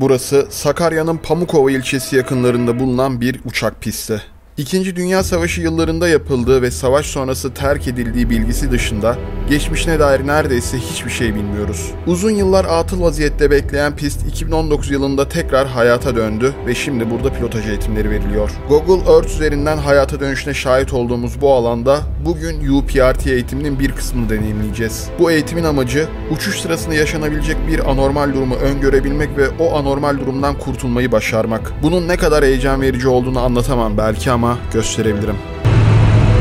Burası Sakarya'nın Pamukova ilçesi yakınlarında bulunan bir uçak pisti. İkinci Dünya Savaşı yıllarında yapıldığı ve savaş sonrası terk edildiği bilgisi dışında geçmişine dair neredeyse hiçbir şey bilmiyoruz. Uzun yıllar atıl vaziyette bekleyen pist 2019 yılında tekrar hayata döndü ve şimdi burada pilotaj eğitimleri veriliyor. Google Earth üzerinden hayata dönüşüne şahit olduğumuz bu alanda bugün UPRT eğitiminin bir kısmını deneyimleyeceğiz. Bu eğitimin amacı uçuş sırasında yaşanabilecek bir anormal durumu öngörebilmek ve o anormal durumdan kurtulmayı başarmak. Bunun ne kadar heyecan verici olduğunu anlatamam belki ama gösterebilirim.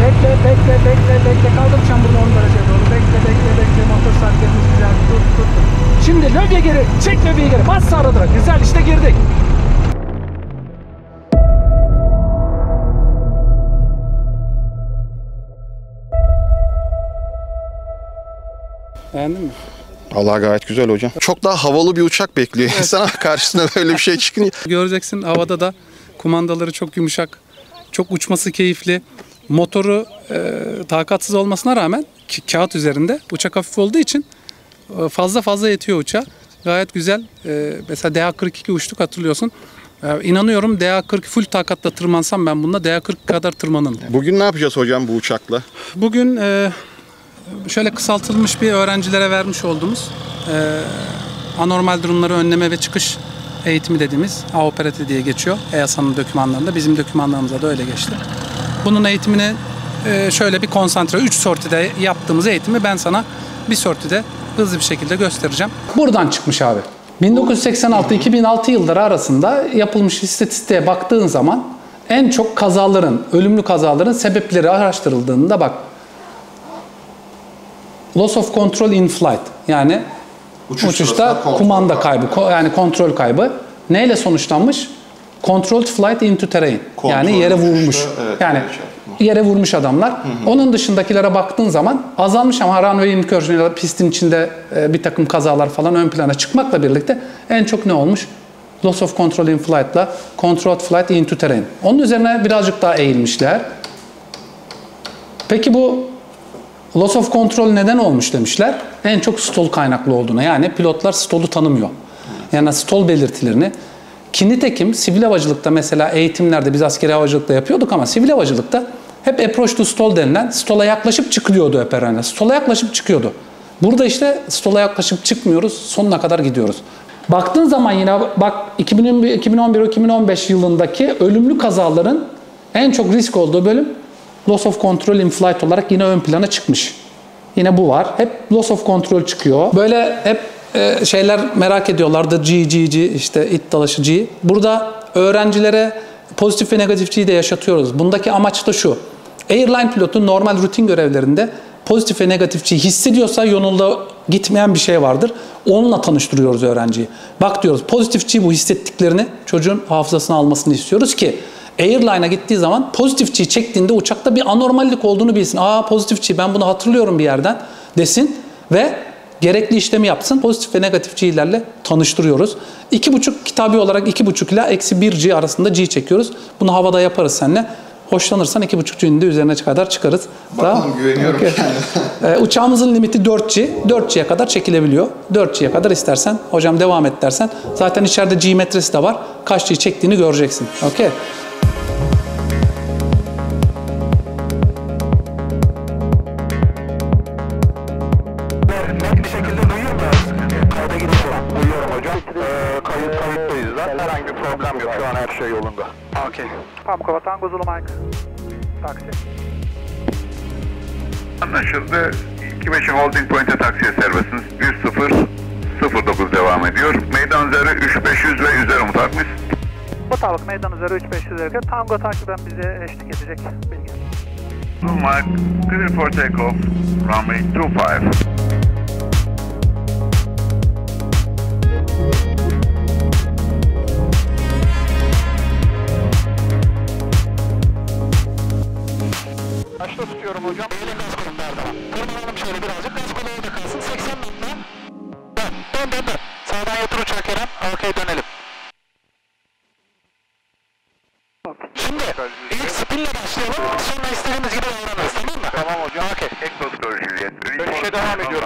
Bekle. Kaldım çamurlu 10 dereceye doğru. Bekle. Motor saatlerimiz güzel. Tut. Şimdi lövye geri. Çek lövyeyi geri. Bas sağa doğru. Güzel işte girdik. Beğendin mi? Vallahi gayet güzel hocam. Çok daha havalı bir uçak bekliyor. Evet. İnsan karşısına böyle bir şey çıkınca. Göreceksin havada da kumandaları çok yumuşak. Çok uçması keyifli. Motoru takatsız olmasına rağmen kağıt üzerinde uçak hafif olduğu için fazla yetiyor uçağa. Gayet güzel. Mesela DA 42 uçtuk hatırlıyorsun. İnanıyorum DA 40 full takatla tırmansam ben bununla DA 40 kadar tırmanırım. Bugün ne yapacağız hocam bu uçakla? Bugün şöyle kısaltılmış bir öğrencilere vermiş olduğumuz anormal durumları önleme ve çıkış eğitimi dediğimiz AOPRT diye geçiyor. EASA'nın dokümanlarında. Bizim dokümanlarımıza da öyle geçti. Bunun eğitimini şöyle bir konsantre. 3 sortide yaptığımız eğitimi ben sana bir sortide hızlı bir şekilde göstereceğim. Buradan çıkmış abi. 1986-2006 yılları arasında yapılmış istatistiğe baktığın zaman en çok kazaların, ölümlü kazaların sebepleri araştırıldığında bak. Loss of control in flight. Yani uçuşta kumanda kaybı, yani kontrol kaybı. Neyle sonuçlanmış? Controlled flight into terrain. Kontrol yani yere vurmuş. Uçuşta, evet, yani yere vurmuş adamlar. Hı hı. Onun dışındakilere baktığın zaman azalmış ama runway'in körcüğüne, pistin içinde bir takım kazalar falan ön plana çıkmakla birlikte en çok ne olmuş? Loss of control in flight'la controlled flight into terrain. Onun üzerine birazcık daha eğilmişler. Peki bu loss of control neden olmuş demişler. En çok stol kaynaklı olduğuna. Yani pilotlar stolu tanımıyor. Yani stol belirtilerini. Ki nitekim sivil havacılıkta mesela eğitimlerde biz askeri havacılıkta yapıyorduk ama sivil havacılıkta hep approach to stall denilen stola yaklaşıp çıkıyordu hep herhalde. Stola yaklaşıp çıkıyordu. Burada işte stola yaklaşıp çıkmıyoruz. Sonuna kadar gidiyoruz. Baktığın zaman yine bak 2011-2015 yılındaki ölümlü kazaların en çok risk olduğu bölüm loss of control in flight olarak yine ön plana çıkmış. Yine bu var. Hep loss of control çıkıyor. Böyle hep şeyler merak ediyorlardı. G işte it dalaşı G. Burada öğrencilere pozitif ve negatif G'yi de yaşatıyoruz. Bundaki amaç da şu. Airline pilotu normal rutin görevlerinde pozitif ve negatif G'yi hissediyorsa yolunda gitmeyen bir şey vardır. Onunla tanıştırıyoruz öğrenciyi. Bak diyoruz pozitif G bu hissettiklerini çocuğun hafızasına almasını istiyoruz ki airline'a gittiği zaman pozitif G'yi çektiğinde uçakta bir anormallik olduğunu bilsin. Aa pozitif G ben bunu hatırlıyorum bir yerden desin ve gerekli işlemi yapsın. Pozitif ve negatif G'lerle tanıştırıyoruz. 2,5 kitabi olarak 2,5 ile -1 G arasında G çekiyoruz. Bunu havada yaparız seninle. Hoşlanırsan 2,5 G'nin de üzerine kadar çıkarız. Bakalım tamam. Güveniyorum. Okay. Uçağımızın limiti 4 G. 4 G'ye kadar çekilebiliyor. 4 G'ye kadar istersen hocam devam et dersen. Zaten içeride G metresi de var. Kaç G çektiğini göreceksin. Okay. Okay. Pamukova Tango Zulu Mike. Taksi. Anlaşıldı. 25 Holding Point'e taksiye servisiniz. 100-0-09 devam ediyor. Meydan üzeri 3500 ve üzeri mutakmış. Mutabık meydan üzeri 3500 derken Tango taksiden bize eşlik edecek bilgi. Zulu Mike, clear for takeoff. Runway 25. Kaçta tutuyorum hocam? Böyle gaz kullanın her zaman. Kırmalalım şöyle birazcık. Gaz kullanın da kalsın. 80 notla. Dön. Sağdan yatır uçağı Kerem. Okey dönelim. Şimdi ilk spinle başlayalım. Sonra istediğimiz gibi davranırız. Tamam mı? Tamam hocam. Okey. Eksos görüşürüz. Dönüşe devam ediyorum.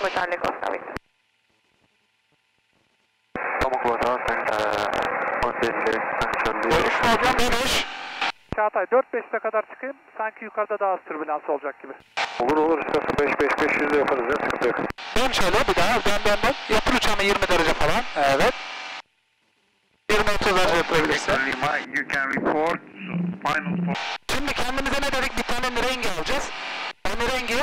Çağatay 4-5'e kadar çıkayım, sanki yukarıda daha az türbülans olacak gibi. Olur, 5-5-500'de yaparız ya, sıkıntı yok. Dön şöyle bir daha, dön. Yapır uçağını 20 derece falan, evet. 20-30 derece yapabilirsin. Şimdi kendimize ne dedik? Bir tane rengi alacağız. Yani rengi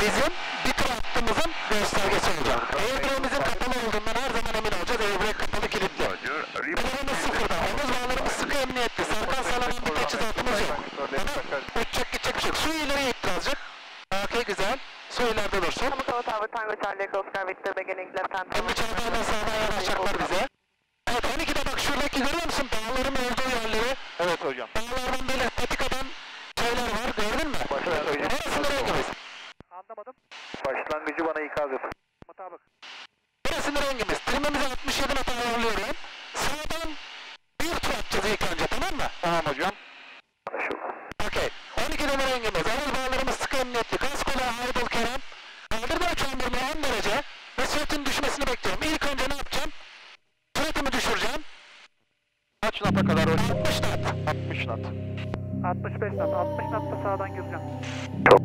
bizim bir tür hattımızın göstergesi olacak. Evreğimizin kapalı olduğundan her zaman emin olacağız. Evrek kapalı kilitli. Evremiz sıfırda. Omuz bağlarımız sıkı emniyetli. Sarkan salanın bir teçhizatımız yok. Uçacak gidecek bir şey yok. Su ileri ittirecek. Okey, güzel. Su ileride dursun. Pamukova Tower Tango Charlie Oscar Victor Beginning Left Hand. Hem çantadan sağdan yanaşacaklar bize. Evet, 12'de bak şuradaki görüyor musun? Dağların olduğu yerleri. Evet hocam. Dağlardan böyle patikadan şeyler var, gördün mü? Anlamadım. Başlangıcı bana ikaz et. Mutabık. Burasının rengimiz. Trimimizi 67 metre ayarlıyorum. Sağdan bir tur atacağız ilk önce, tamam mı? Tamam hocam. Okey. 12 numara rengimiz. Arıl bağlarımız sıkı emniyetli. Gaz kulağı Aydıl Kerem. Kaldırma uçandırma 10 derece. Ve süratin düşmesini bekliyorum. İlk önce ne yapacağım? Süratimi düşüreceğim. Kaç nata kadar hocam? 60 nat. 60 nat. 65 nat. 60 natta sağdan gireceğim. Çok.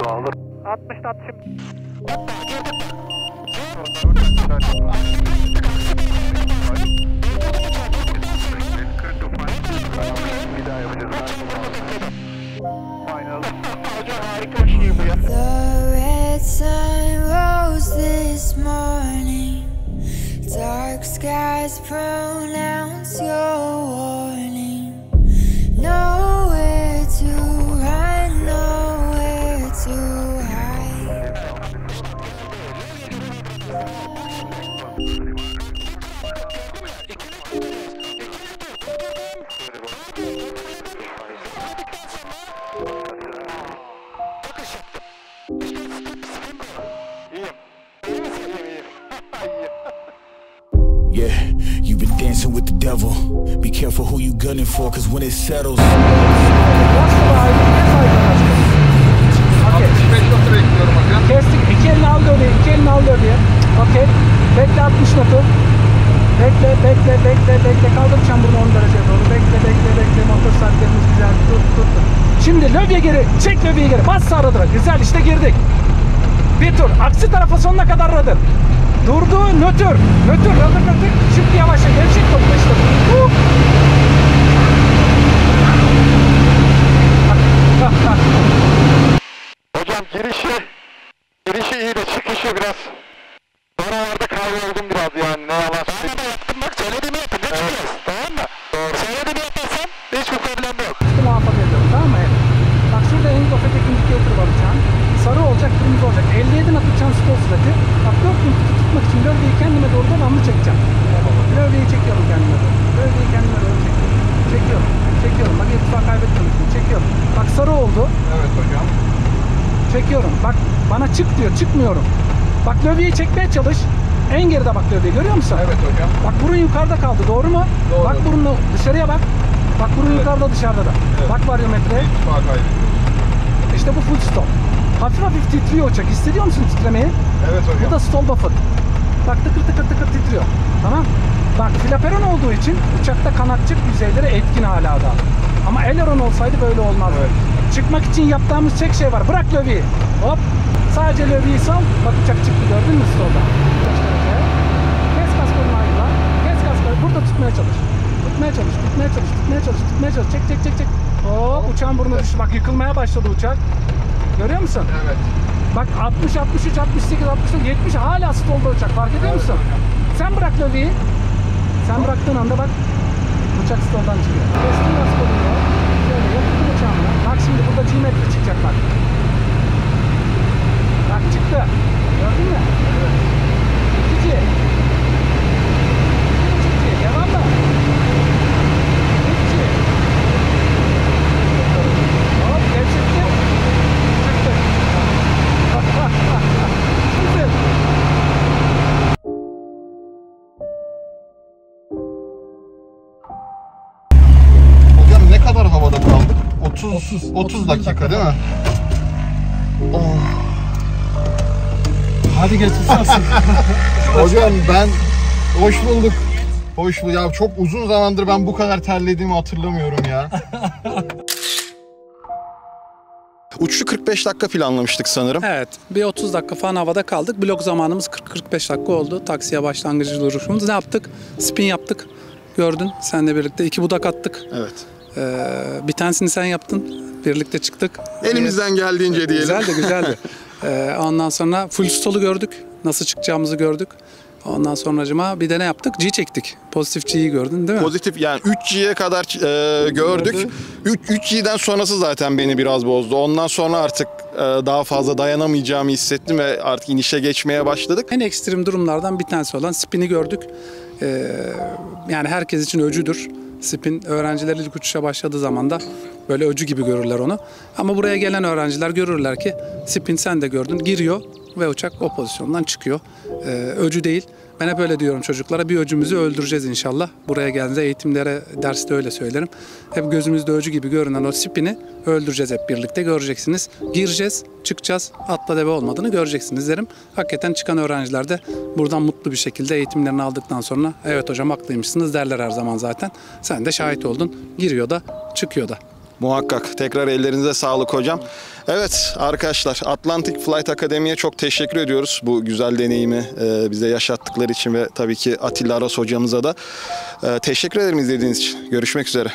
Dağılır. 60 nat şimdi. Hoppa girdim bak. Bir daha yapacağız. Hocam harika bir şey bu ya. The red sun rose this morning. Dark skies pronounce your warning. Nowhere to run, yeah, you've been dancing with the devil. Be careful who you gunning for, cause when it settles. Kestik, iki elini al dönüyor, iki elini al dönüyor. Okey, bekle 60 notu. Bekle, kaldır çamburunu 10 dereceye doğru. Bekle, motor saatlerimiz güzel, tut. Şimdi lövye geri, çek lövyeyi geri, bas sağa dön. Güzel, işte girdik. Bir tur, aksi tarafa sonuna kadar radır. Durdu, nötr. Şimdi yavaşça, gevşek topla işte. Hocam girişi iyi de çıkışı biraz. Oralarda kayboldum biraz yani, ne yalan söyleyeyim. Ben de yaptım bak, söylediğimi yapın, ne çıkıyoruz, tamam mı? Doğru. Söylediğimi yaparsam hiçbir problem yok. Üstü muhafaza ediyorum, tamam mı? Evet. Bak şurada Hengofet'e gündüzü oturup alacağım. Sarı olacak, kırmızı olacak. 57 atacağım stol sıracı. Bak 4 gün tutmak için lövdeyi kendime doğru devamlı çekeceğim. Lövdeyi çekiyorum kendime doğru. Çekiyorum. Bak irtifa kaybettim. Çekiyorum. Bak sarı oldu. Evet hocam. Çekiyorum. Bak bana çık diyor. Çıkmıyorum. Bak lövyeyi çekmeye çalış. En geride bak lövyeyi. Görüyor musun? Evet hocam. Bak burun yukarıda kaldı. Doğru mu? Doğru. Bak burunla dışarıya bak. Bak burun evet. Yukarıda dışarıda da. Evet. Bak varyometre. İşte bu full stop. Hafif titriyor uçak. Hissediyor musun titremeyi? Evet hocam. Bu da stall buffet. Bak tıkır titriyor. Tamam. Bak flaperon olduğu için uçakta kanatçık yüzeylere etkin hala da. Ama aileron olsaydı böyle olmazdı. Evet. Çıkmak için yaptığımız tek şey var. Bırak lövyeyi. Hop. Sadece lövyeyi sal. Bak uçak çıktı, gördün mü stall'da? Kes kaskını ayıkla. Kes kaskını. Burada tutmaya çalış. Çek. Hop. Uçağın burnu düştü. Bak yıkılmaya başladı uçak. Görüyor musun? Evet. Bak 60, 63, 68, 69, 70 hala stolda uçak. Fark ediyor musun? Evet. Sen bırak lövyeyi. Sen bıraktığın anda bak uçak stoldan çıkıyor. Kestim gaz kolunu. Şöyle yaptım uçağımı. Bak şimdi burada G-metre çıkacak bak. Bak çıktı. Gördün mü? Evet. İkinci. Devam mı? İkinci. Hop geçti. Hocam ne kadar havada kaldık? 30 dakika değil mi? Oh. Hadi geçmiş olsun. Hocam ben hoş bulduk. Hoş bulduk. Ya çok uzun zamandır ben bu kadar terlediğimi hatırlamıyorum ya. Uçuşu 45 dakika planlamıştık sanırım. Evet. Bir 30 dakika falan havada kaldık. Blok zamanımız 40-45 dakika oldu. Taksiye başlangıcı duruşumuz. Ne yaptık? Spin yaptık. Gördün. Seninle birlikte 2 budak attık. Evet. Bir tanesini sen yaptın. Birlikte çıktık. Elimizden geldiğince diyelim. Güzeldi, güzeldi. Ondan sonra full stolu gördük. Nasıl çıkacağımızı gördük. Ondan sonracıma bir de ne yaptık? G çektik. Pozitif G'yi gördün değil mi? Pozitif yani 3G'ye kadar gördük. 3G'den sonrası zaten beni biraz bozdu. Ondan sonra artık daha fazla dayanamayacağımı hissettim ve artık inişe geçmeye başladık. En ekstrem durumlardan bir tanesi olan spin'i gördük. Yani herkes için öcüdür. Spin öğrenciler ilk uçuşa başladığı zaman da böyle öcü gibi görürler onu. Ama buraya gelen öğrenciler görürler ki spin sen de gördün giriyor ve uçak o pozisyondan çıkıyor. Öcü değil. Ben hep öyle diyorum çocuklara, bir öcümüzü öldüreceğiz inşallah. Buraya geldiğinde eğitimlere, derste öyle söylerim. Hep gözümüzde öcü gibi görünen o spin'i öldüreceğiz hep birlikte, göreceksiniz. Gireceğiz, çıkacağız, atla deve olmadığını göreceksiniz derim. Hakikaten çıkan öğrenciler de buradan mutlu bir şekilde eğitimlerini aldıktan sonra evet hocam haklıymışsınız derler her zaman zaten. Sen de şahit oldun, giriyor da çıkıyor da. Muhakkak. Tekrar ellerinize sağlık hocam. Evet arkadaşlar, Atlantic Flight Akademi'ye çok teşekkür ediyoruz. Bu güzel deneyimi bize yaşattıkları için ve tabii ki Atilla Aras hocamıza da teşekkür ederim izlediğiniz için. Görüşmek üzere.